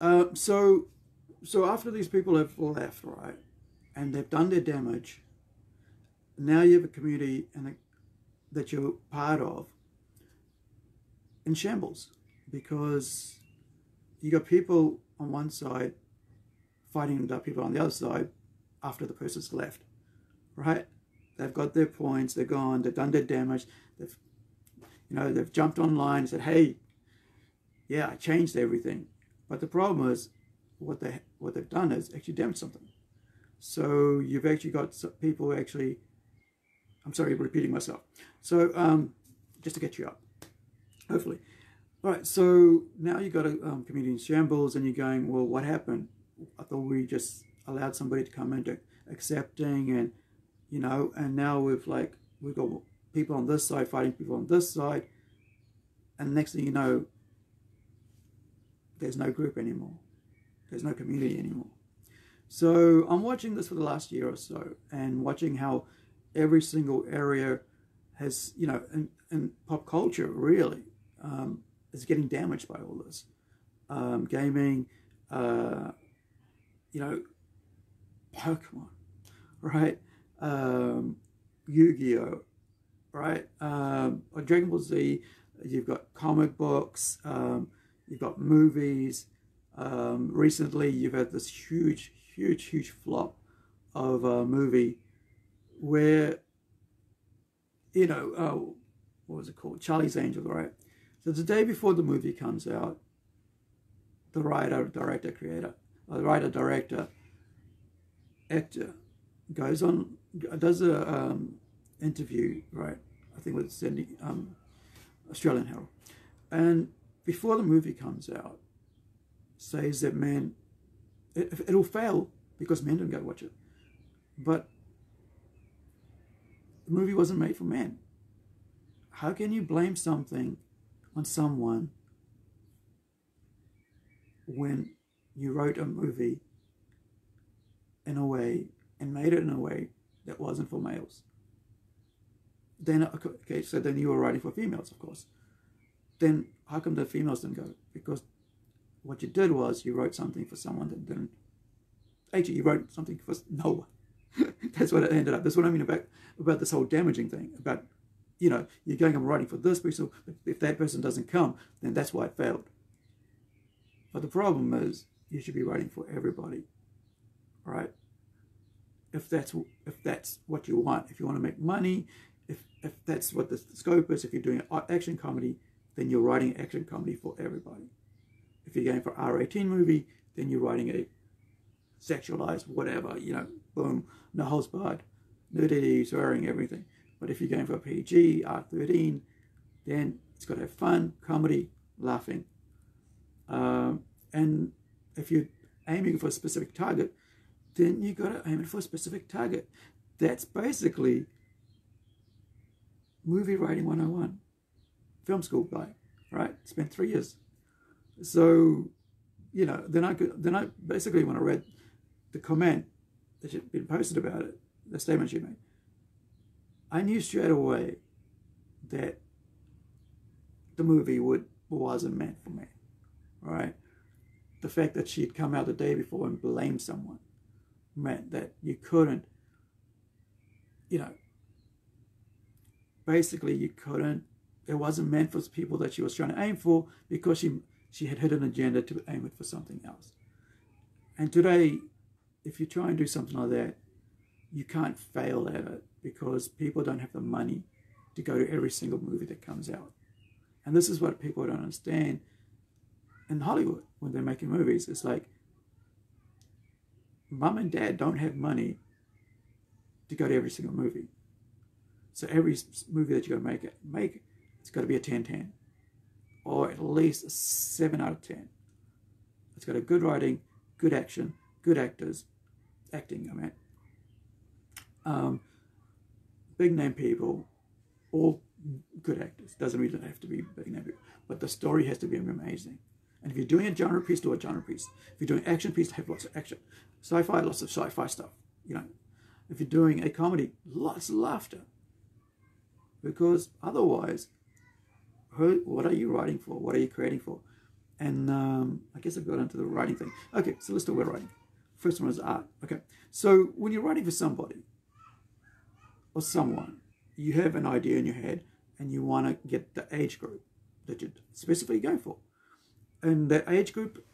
So after these people have left, right, and they've done their damage, now you have a community and that you're part of in shambles, because you got people on one side fighting the people on the other side after the person's left, right? They've got their points, they're gone, they've done their damage, they've, you know, they've jumped online and said, hey, yeah, I changed everything. But the problem is what they've done is actually damaged something. So you've actually got people who actually, I'm sorry, repeating myself. So just to get you up, hopefully. All right, so now you've got a community in shambles and you're going, well, what happened? I thought we just allowed somebody to come into accepting and, you know, and now we've got people on this side fighting people on this side. And next thing you know, there's no group anymore. There's no community anymore. So I'm watching this for the last year or so and watching how every single area has, you know, in pop culture really is getting damaged by all this. Gaming, you know, Pokemon, right? Yu-Gi-Oh, right? Or Dragon Ball Z, you've got comic books, you've got movies. Recently, you've had this huge flop of a movie where, you know, what was it called? Charlie's Angels, right? So the day before the movie comes out, the writer, director, actor goes on, does a interview, right? I think with Sydney, Australian Herald, and before the movie comes out, says that man, it'll fail because men didn't go watch it, but the movie wasn't made for men. How can you blame something on someone when you wrote a movie in a way and made it in a way that wasn't for males? Then, okay, so then you were writing for females, of course. Then how come the females didn't go? Because what you did was you wrote something for someone that didn't. Actually, you wrote something for no one. That's what it ended up. That's what I mean about this whole damaging thing. About, you know, you're going, I'm writing for this person. If that person doesn't come, then that's why it failed. But the problem is you should be writing for everybody, right? If that's what you want, if you want to make money, if that's what the scope is, if you're doing an action comedy, then you're writing an action comedy for everybody. If you're going for R-18 movie, then you're writing a sexualized whatever, you know, boom, no holds barred, nudity, swearing, everything. But if you're going for a PG, R-13, then it's got to have fun, comedy, laughing. And if you're aiming for a specific target, then you've got to aim it for a specific target. That's basically movie writing 101. Film school guy, right? Spent 3 years. So, you know, then I basically, when I read the comment that had been posted about it, the statement she made, I knew straight away that the movie wasn't meant for me, right? The fact that she'd come out the day before and blame someone meant that you couldn't, you know, basically you couldn't, it wasn't meant for people that she was trying to aim for, because she had hidden an agenda to aim it for something else. And today, if you try and do something like that, you can't fail at it, because people don't have the money to go to every single movie that comes out. And this is what people don't understand in Hollywood when they're making movies. It's like, mum and dad don't have money to go to every single movie. So every movie that you're going to make, it's got to be a 10-10. Or at least a 7 out of 10. It's got a good writing, good action, good actors, acting, I mean. Big name people, or good actors. Doesn't really have to be big name people. But the story has to be amazing. And if you're doing a genre piece, do a genre piece. If you're doing action piece, have lots of action. Sci-fi, lots of sci-fi stuff, you know. If you're doing a comedy, lots of laughter. Because otherwise, what are you writing for? What are you creating for? And I guess I've got onto the writing thing. Okay, so let's talk about writing. First one is art. Okay, so when you're writing for somebody or someone, you have an idea in your head and you want to get the age group that you're specifically going for. And that age group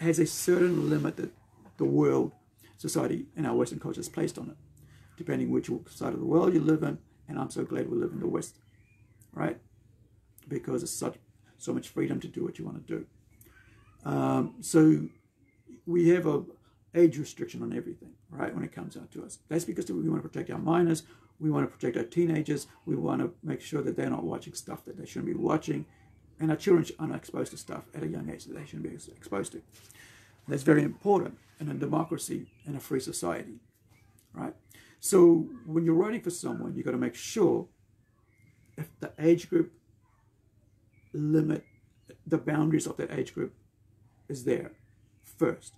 has a certain limit that the world, society, and our Western culture is placed on it, depending which side of the world you live in. And I'm so glad we live in the West, right? Because it's so much freedom to do what you want to do. So we have a age restriction on everything, right, when it comes out to us. That's because we want to protect our minors, we want to protect our teenagers, we want to make sure that they're not watching stuff that they shouldn't be watching, and our children are not exposed to stuff at a young age that they shouldn't be exposed to. That's very important in a democracy, in a free society, right? So when you're writing for someone, you've got to make sure if the age group limit, the boundaries of that age group is there first.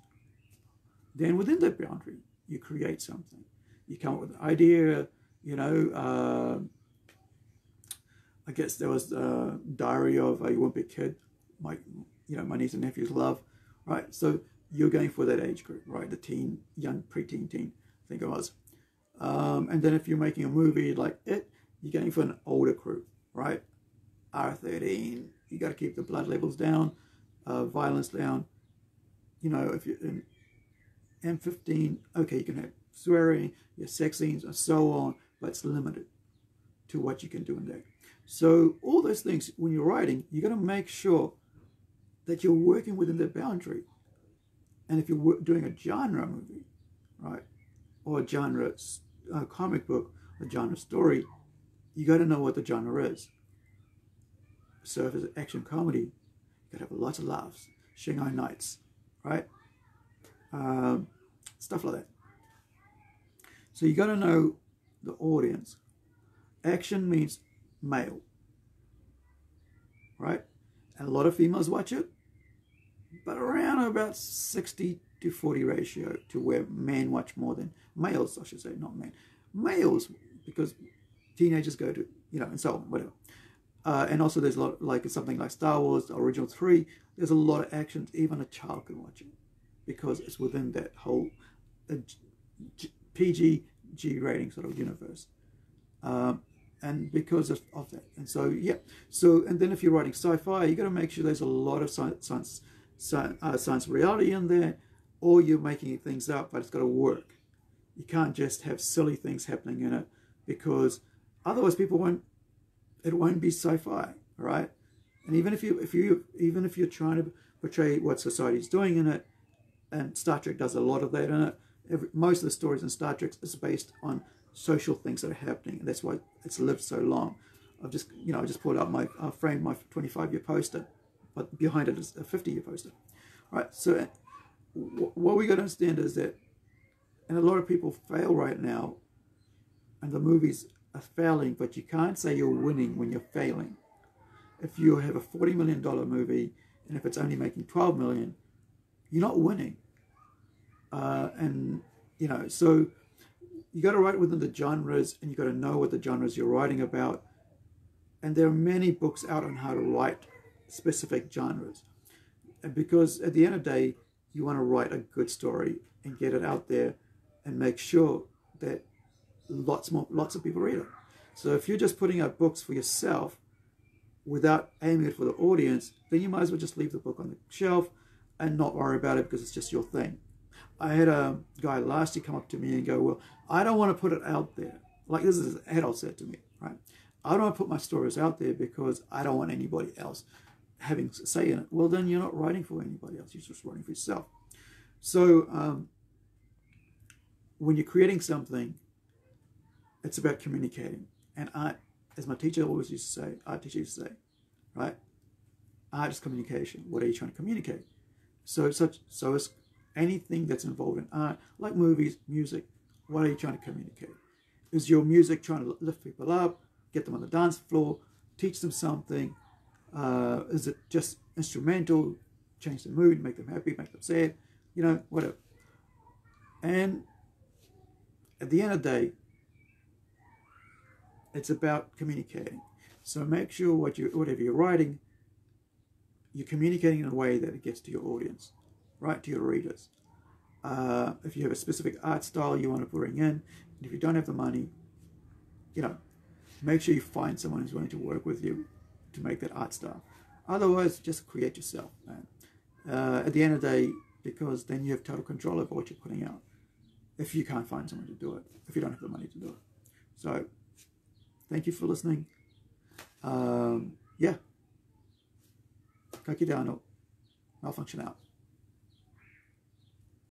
Then within that boundary, you create something. You come up with an idea, you know, I guess there was the Diary of a Wimpy Kid, my niece and nephews love, right? So you're going for that age group, right? The teen, young, preteen, teen, I think it was. And then if you're making a movie like it, you're going for an older group, right? R13, you got to keep the blood levels down, violence down. You know, if you're in M15, okay, you can have swearing, your sex scenes, and so on, but it's limited to what you can do in that. So all those things, when you're writing, you got to make sure that you're working within the boundary. And if you're doing a genre movie, right, or a genre comic book, a genre story, you got to know what the genre is. So if it's an action comedy, you got to have lots of laughs. Shanghai Nights, right? Stuff like that. So you got to know the audience. Action means male, right? And a lot of females watch it, but around about 60-40 ratio to where men watch more than males, I should say, not men. Males, because teenagers go to, you know, and so on, whatever. And also there's a lot, like something like Star Wars, the original 3, there's a lot of actions, even a child can watch it, because it's within that whole PG, G rating sort of universe. And because of that. And so, yeah. So, and then if you're writing sci-fi, you got to make sure there's a lot of science reality in there, or you're making things up, but it's got to work. You can't just have silly things happening in it, because otherwise people won't, it won't be sci-fi, right? And even if you're trying to portray what society's doing in it, and Star Trek does a lot of that in it, most of the stories in Star Trek is based on social things that are happening, and that's why it's lived so long. I've just, you know, I just pulled out my, I framed my 25-year poster, but behind it is a 50-year poster. All right, so what we got to understand is that, and a lot of people fail right now, and the movies are failing, but you can't say you're winning when you're failing. If you have a $40 million movie, and if it's only making $12 million, you're not winning. And, you know, so you got to write within the genres, and you got to know what the genres you're writing about. And there are many books out on how to write specific genres. And because at the end of the day, you want to write a good story and get it out there and make sure that lots of people read it. So if you're just putting out books for yourself without aiming it for the audience, then you might as well just leave the book on the shelf and not worry about it, because it's just your thing. I had a guy last year come up to me and go, well, I don't want to put it out there. Like, this is an adult said to me, right? I don't want to put my stories out there because I don't want anybody else having a say in it. Well, then you're not writing for anybody else. You're just writing for yourself. So when you're creating something, it's about communicating. And art, as my teacher always used to say, art teacher used to say, right? Art is communication. What are you trying to communicate? So it's anything that's involved in art, like movies, music. What are you trying to communicate? Is your music trying to lift people up, get them on the dance floor, teach them something? Is it just instrumental, change the mood, make them happy, make them sad, you know, whatever. And at the end of the day, it's about communicating. So make sure whatever you're writing, you're communicating in a way that it gets to your audience, right, to your readers. If you have a specific art style you want to bring in, and if you don't have the money, you know, make sure you find someone who's willing to work with you to make that art style. Otherwise, just create yourself, man. At the end of the day, because then you have total control over what you're putting out. If you can't find someone to do it, if you don't have the money to do it. So, thank you for listening. Yeah. Kaki Dano Malphunkson out.